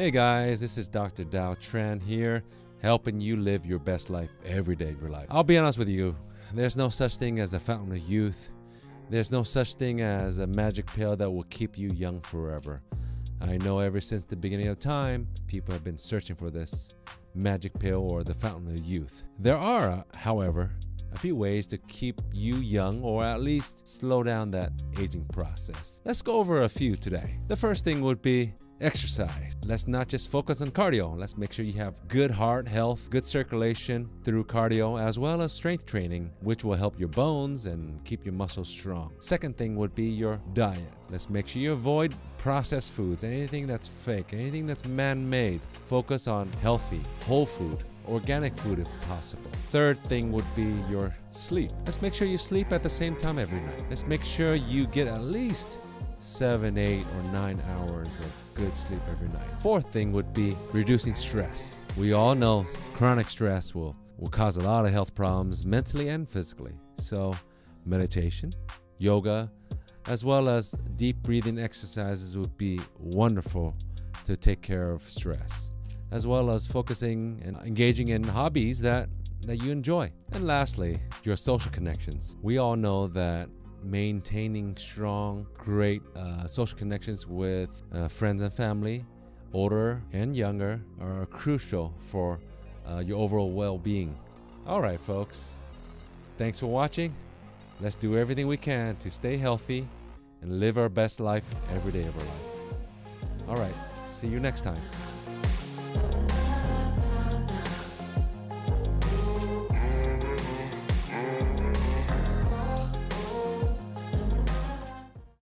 Hey guys, this is Dr. Dao Tran here, helping you live your best life every day of your life. I'll be honest with you, there's no such thing as the fountain of youth. There's no such thing as a magic pill that will keep you young forever. I know ever since the beginning of time, people have been searching for this magic pill or the fountain of youth. There are, however, a few ways to keep you young or at least slow down that aging process. Let's go over a few today. The first thing would be exercise. Let's not just focus on cardio. Let's make sure you have good heart health, good circulation through cardio, as well as strength training, which will help your bones and keep your muscles strong. Second thing would be your diet. Let's make sure you avoid processed foods, anything that's fake, anything that's man-made. Focus on healthy, whole food, organic food if possible. Third thing would be your sleep. Let's make sure you sleep at the same time every night. Let's make sure you get at least 7, 8, or 9 hours of good sleep every night. Fourth thing would be reducing stress. We all know chronic stress will cause a lot of health problems mentally and physically. So meditation, yoga, as well as deep breathing exercises would be wonderful to take care of stress, as well as focusing and engaging in hobbies that you enjoy. And lastly, your social connections. We all know that maintaining strong, great social connections with friends and family, older and younger, are crucial for your overall well-being. All right, folks, thanks for watching. Let's do everything we can to stay healthy and live our best life every day of our life. All right, see you next time.